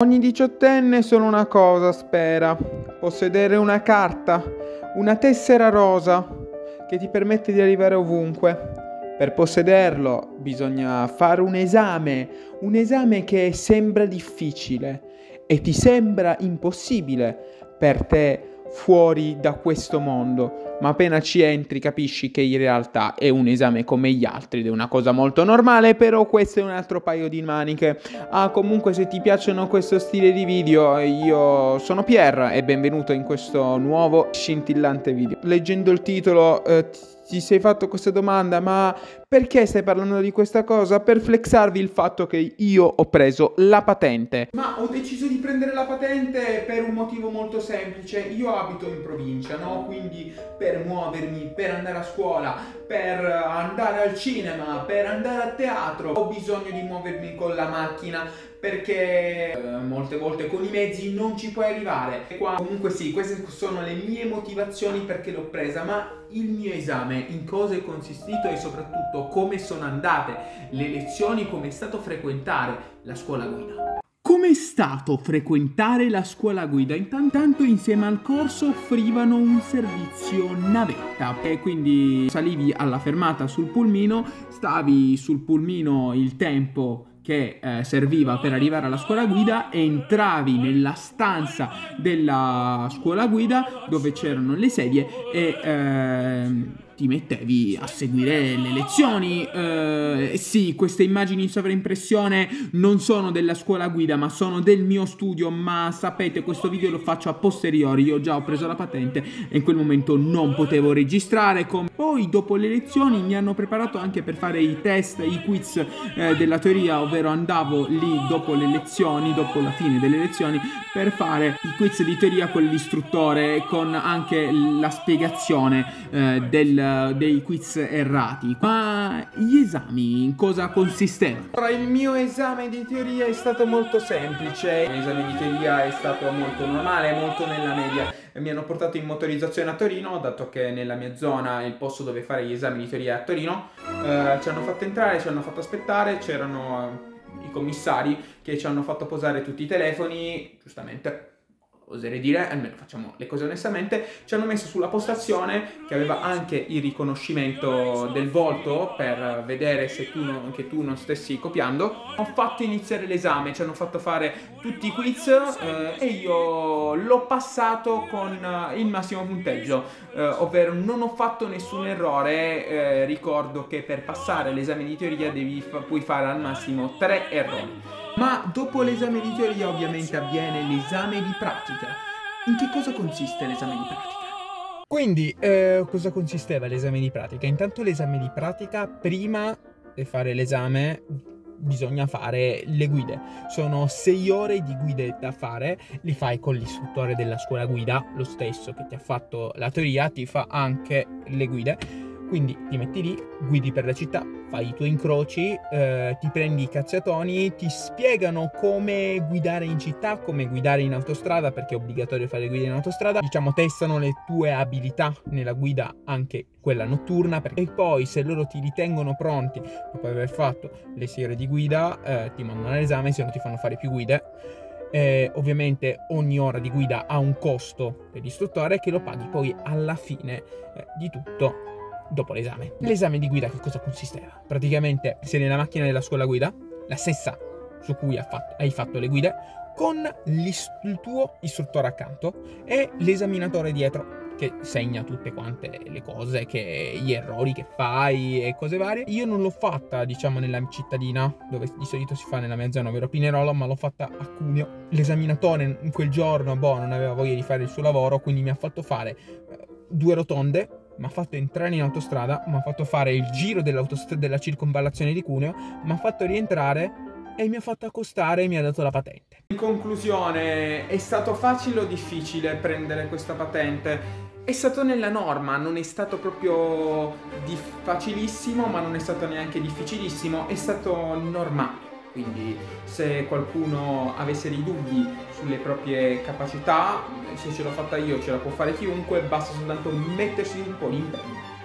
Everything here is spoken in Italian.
Ogni diciottenne solo una cosa spera, possedere una carta, una tessera rosa, che ti permette di arrivare ovunque. Per possederlo bisogna fare un esame che sembra difficile e ti sembra impossibile per te fuori da questo mondo, ma appena ci entri capisci che in realtà è un esame come gli altri ed è una cosa molto normale, però questo è un altro paio di maniche. Comunque, se ti piacciono questo stile di video, io sono Pierre e benvenuto in questo nuovo scintillante video. Leggendo il titolo ti sei fatto questa domanda: ma perché stai parlando di questa cosa? Per flexarvi il fatto che io ho preso la patente. Ma ho deciso di prendere la patente per un motivo molto semplice. Io abito in provincia, no? Quindi per muovermi, per andare a scuola, per andare al cinema, per andare a teatro, ho bisogno di muovermi con la macchina, perché molte volte con i mezzi non ci puoi arrivare. E qua comunque sì, queste sono le mie motivazioni perché l'ho presa, ma il mio esame in cosa è consistito e soprattutto come sono andate le lezioni, come è stato frequentare la scuola guida. Com'è stato frequentare la scuola guida? Intanto insieme al corso offrivano un servizio navetta e quindi salivi alla fermata sul pulmino, stavi sul pulmino il tempo che serviva per arrivare alla scuola guida, entravi nella stanza della scuola guida dove c'erano le sedie e ti mettevi a seguire le lezioni. Sì, queste immagini in sovraimpressione non sono della scuola guida, ma sono del mio studio, ma sapete, questo video lo faccio a posteriori, io già ho preso la patente e in quel momento non potevo registrare. Poi dopo le lezioni mi hanno preparato anche per fare i test, i quiz della teoria, ovvero andavo lì dopo le lezioni, dopo la fine delle lezioni, per fare i quiz di teoria con l'istruttore, con anche la spiegazione dei quiz errati. Ma gli esami in cosa consistevano? Allora, il mio esame di teoria è stato molto semplice. Il mio esame di teoria è stato molto normale, molto nella media. Mi hanno portato in motorizzazione a Torino, dato che nella mia zona il posto dove fare gli esami di teoria è a Torino. Ci hanno fatto entrare, ci hanno fatto aspettare, c'erano i commissari che ci hanno fatto posare tutti i telefoni, giustamente, oserei dire, almeno facciamo le cose onestamente. Ci hanno messo sulla postazione che aveva anche il riconoscimento del volto per vedere se tu non stessi copiando. Ho fatto iniziare l'esame, ci hanno fatto fare tutti i quiz e io l'ho passato con il massimo punteggio, ovvero non ho fatto nessun errore. Ricordo che per passare l'esame di teoria puoi fare al massimo 3 errori. Ma dopo l'esame di teoria ovviamente avviene l'esame di pratica. In che cosa consiste l'esame di pratica? Quindi, cosa consisteva l'esame di pratica? Intanto l'esame di pratica, prima di fare l'esame, bisogna fare le guide. Sono 6 ore di guide da fare, li fai con l'istruttore della scuola guida, lo stesso che ti ha fatto la teoria, ti fa anche le guide. Quindi ti metti lì, guidi per la città, fai i tuoi incroci, ti prendi i cacciatoni, ti spiegano come guidare in città, come guidare in autostrada, perché è obbligatorio fare guida in autostrada. Diciamo, testano le tue abilità nella guida, anche quella notturna, e poi se loro ti ritengono pronti dopo aver fatto le 6 ore di guida, ti mandano all'esame, se no ti fanno fare più guide. Ovviamente ogni ora di guida ha un costo per l'istruttore che lo paghi poi alla fine di tutto. Dopo l'esame. L'esame di guida che cosa consisteva? Praticamente sei nella macchina della scuola guida, la stessa su cui hai fatto le guide, con il tuo istruttore accanto e l'esaminatore dietro, che segna tutte quante le cose, gli errori che fai e cose varie. Io non l'ho fatta, diciamo, nella cittadina, dove di solito si fa nella mia zona, ovvero Pinerolo, ma l'ho fatta a Cuneo. L'esaminatore in quel giorno, boh, non aveva voglia di fare il suo lavoro, quindi mi ha fatto fare 2 rotonde, mi ha fatto entrare in autostrada, mi ha fatto fare il giro della circonvallazione di Cuneo, mi ha fatto rientrare e mi ha fatto accostare e mi ha dato la patente. In conclusione, è stato facile o difficile prendere questa patente? È stato nella norma, non è stato proprio facilissimo, ma non è stato neanche difficilissimo, è stato normale. Quindi se qualcuno avesse dei dubbi sulle proprie capacità, se ce l'ho fatta io ce la può fare chiunque, basta soltanto mettersi un po' di impegno.